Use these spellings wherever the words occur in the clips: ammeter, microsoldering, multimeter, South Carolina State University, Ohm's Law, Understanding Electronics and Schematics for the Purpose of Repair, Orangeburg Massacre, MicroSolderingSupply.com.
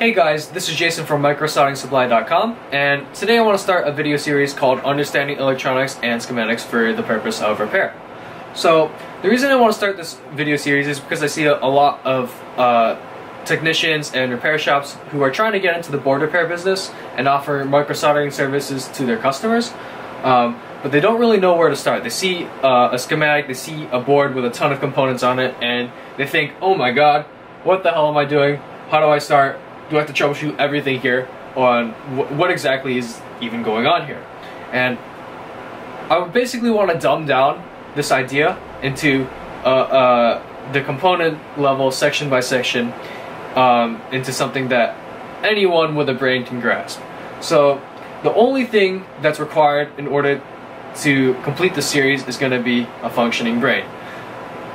Hey guys, this is Jason from MicroSolderingSupply.com, and today I want to start a video series called Understanding Electronics and Schematics for the Purpose of Repair. So the reason I want to start this video series is because I see a lot of technicians and repair shops who are trying to get into the board repair business and offer microsoldering services to their customers. But they don't really know where to start. They see a schematic, they see a board with a ton of components on it, and they think, oh my god, what the hell am I doing? How do I start? Do I have to troubleshoot everything here on what exactly is even going on here? And I would basically want to dumb down this idea into the component level, section by section, into something that anyone with a brain can grasp. So the only thing that's required in order to complete the series is going to be a functioning brain.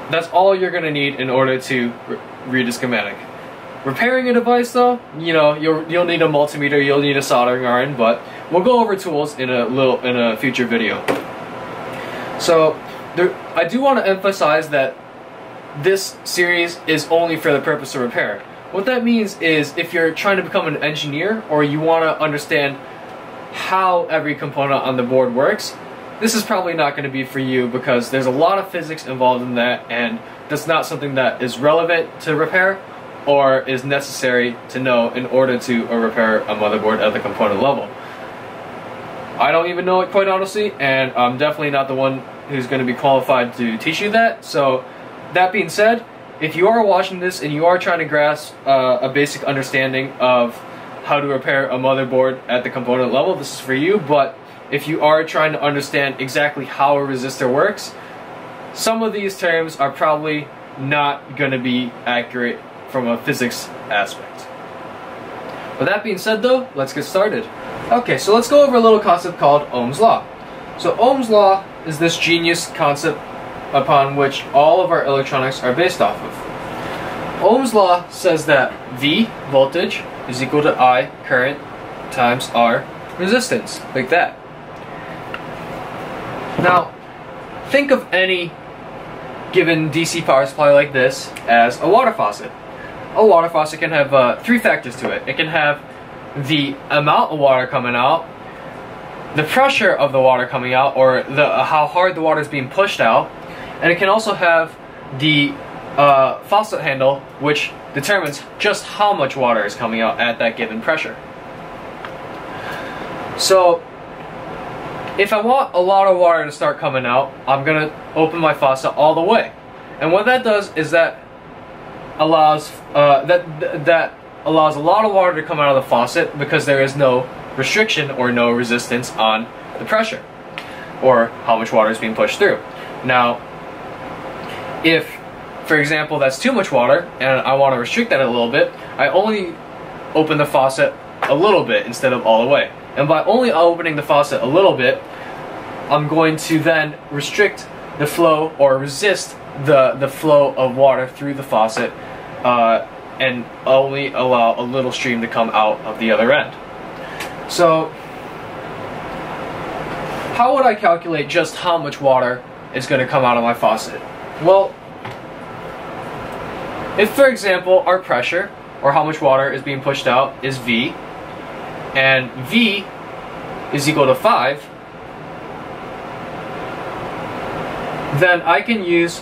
That's all you're going to need in order to read a schematic. Repairing a device, though, you know, you'll need a multimeter, you'll need a soldering iron, but we'll go over tools in a future video. So I do want to emphasize that this series is only for the purpose of repair. What that means is if you're trying to become an engineer or you want to understand how every component on the board works, this is probably not going to be for you because there's a lot of physics involved in that, and that's not something that is relevant to repair or is necessary to know in order to repair a motherboard at the component level. I don't even know it, quite honestly, and I'm definitely not the one who's going to be qualified to teach you that. So that being said, if you are watching this and you are trying to grasp a basic understanding of how to repair a motherboard at the component level, this is for you. But if you are trying to understand exactly how a resistor works, some of these terms are probably not going to be accurate from a physics aspect. With that being said, though, let's get started. Okay, so let's go over a little concept called Ohm's Law. So Ohm's Law is this genius concept upon which all of our electronics are based off of. Ohm's Law says that V, voltage, is equal to I, current, times R, resistance, like that. Now, think of any given DC power supply like this as a water faucet. A water faucet can have three factors to it. It can have the amount of water coming out, the pressure of the water coming out, or how hard the water is being pushed out, and it can also have the faucet handle, which determines just how much water is coming out at that given pressure. So if I want a lot of water to start coming out, I'm going to open my faucet all the way. And what that does is that allows a lot of water to come out of the faucet because there is no restriction or no resistance on the pressure or how much water is being pushed through. Now, if, for example, that's too much water and I want to restrict that a little bit, I only open the faucet a little bit instead of all the way. And by only opening the faucet a little bit, I'm going to then restrict the flow or resist the flow of water through the faucet and only allow a little stream to come out of the other end. So how would I calculate just how much water is going to come out of my faucet? Well, if, for example, our pressure, or how much water is being pushed out, is V, and V is equal to 5, then I can use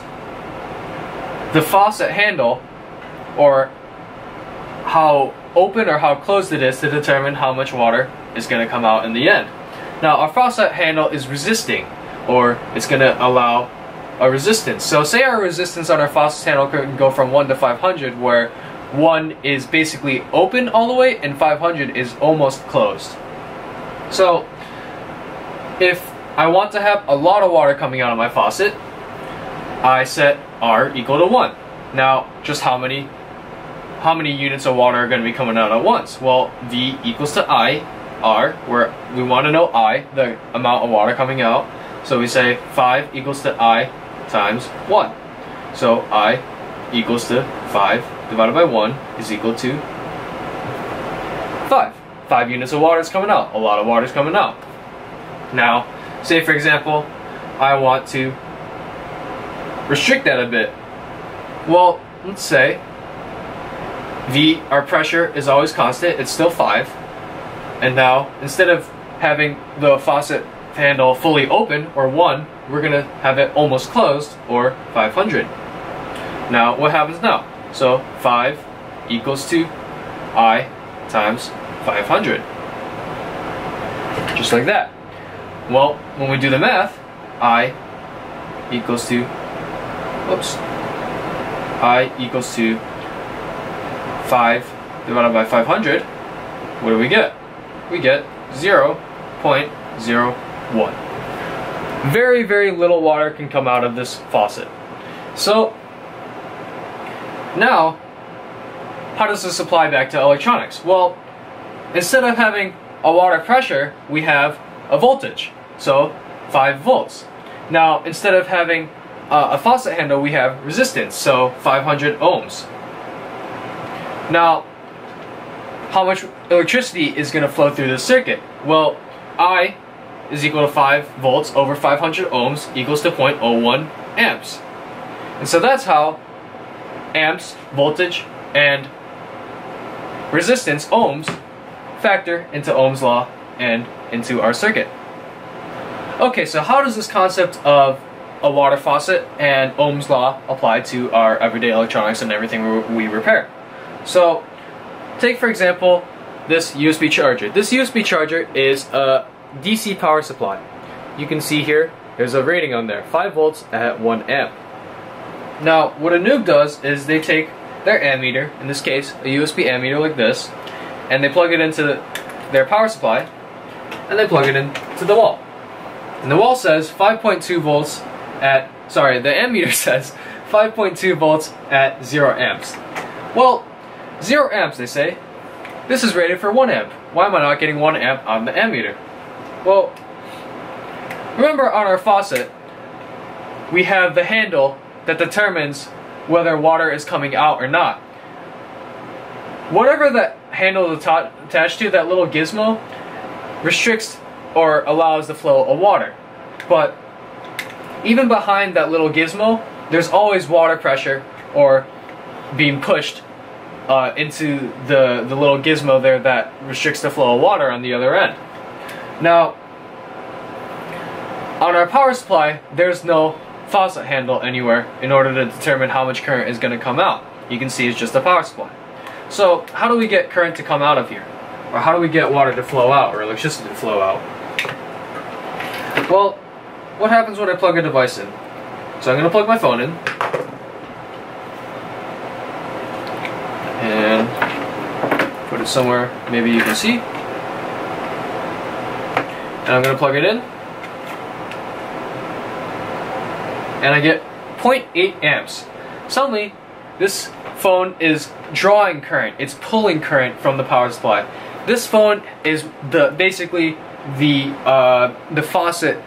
the faucet handle, or how open or how closed it is, to determine how much water is going to come out in the end. Now, our faucet handle is resisting, or it's going to allow a resistance. So say our resistance on our faucet handle can go from 1 to 500, where 1 is basically open all the way and 500 is almost closed. So if I want to have a lot of water coming out of my faucet, I set R equal to 1. Now, just how many units of water are going to be coming out at once? Well, V equals to I, R, where we want to know I, the amount of water coming out. So we say 5 equals to I times 1. So I equals to 5 divided by 1 is equal to 5. 5 units of water is coming out. A lot of water is coming out. Now, say for example, I want to restrict that a bit. Well, let's say our pressure is always constant, it's still 5. And now, instead of having the faucet handle fully open, or 1, we're gonna have it almost closed, or 500. Now, what happens now? So, 5 equals to I times 500. Just like that. Well, when we do the math, I equals to, whoops, I equals to 5 divided by 500, what do we get? We get 0.01. Very, very little water can come out of this faucet. So, now, how does this apply back to electronics? Well, instead of having a water pressure, we have a voltage, so 5 volts. Now, instead of having a faucet handle, we have resistance, so 500 ohms. Now, how much electricity is going to flow through this circuit? Well, I is equal to 5 volts over 500 ohms equals to 0.01 amps. And so that's how amps, voltage, and resistance, ohms, factor into Ohm's law and into our circuit. Okay, so how does this concept of a water faucet and Ohm's law apply to our everyday electronics and everything we repair? So, take for example this USB charger. This USB charger is a DC power supply. You can see here, there's a rating on there, 5 volts at 1 amp. Now, what a noob does is they take their ammeter, in this case a USB ammeter like this, and they plug it into their power supply, and they plug it into the wall. And the wall says 5.2 volts at, sorry, the ammeter says 5.2 volts at 0 amps. Well, 0 amps, they say. This is rated for 1 amp. Why am I not getting 1 amp on the ammeter? Well, remember on our faucet, we have the handle that determines whether water is coming out or not. Whatever the handle is attached to, that little gizmo, restricts or allows the flow of water. But even behind that little gizmo, there's always water pressure or being pushed into the little gizmo there that restricts the flow of water on the other end. Now, on our power supply, there's no faucet handle anywhere in order to determine how much current is going to come out. You can see it's just a power supply. So, how do we get current to come out of here? Or how do we get water to flow out, or electricity to flow out? Well, what happens when I plug a device in? So I'm going to plug my phone in. And put it somewhere maybe you can see. And I'm going to plug it in. And I get 0.8 amps. Suddenly, this phone is drawing current. It's pulling current from the power supply. This phone is basically the faucet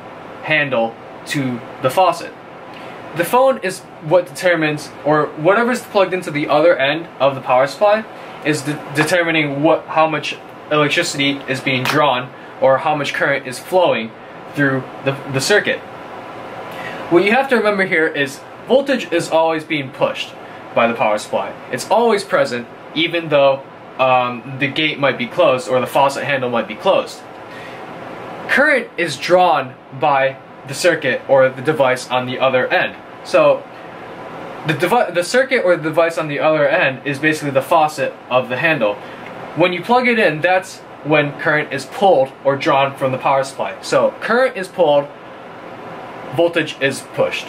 handle to the faucet. The phone is what determines, or whatever's plugged into the other end of the power supply is determining how much electricity is being drawn, or how much current is flowing through the circuit. What you have to remember here is voltage is always being pushed by the power supply. It's always present, even though the gate might be closed or the faucet handle might be closed. Current is drawn by the circuit or the device on the other end. So the circuit or the device on the other end is basically the faucet of the handle. When you plug it in, that's when current is pulled or drawn from the power supply. So current is pulled, voltage is pushed.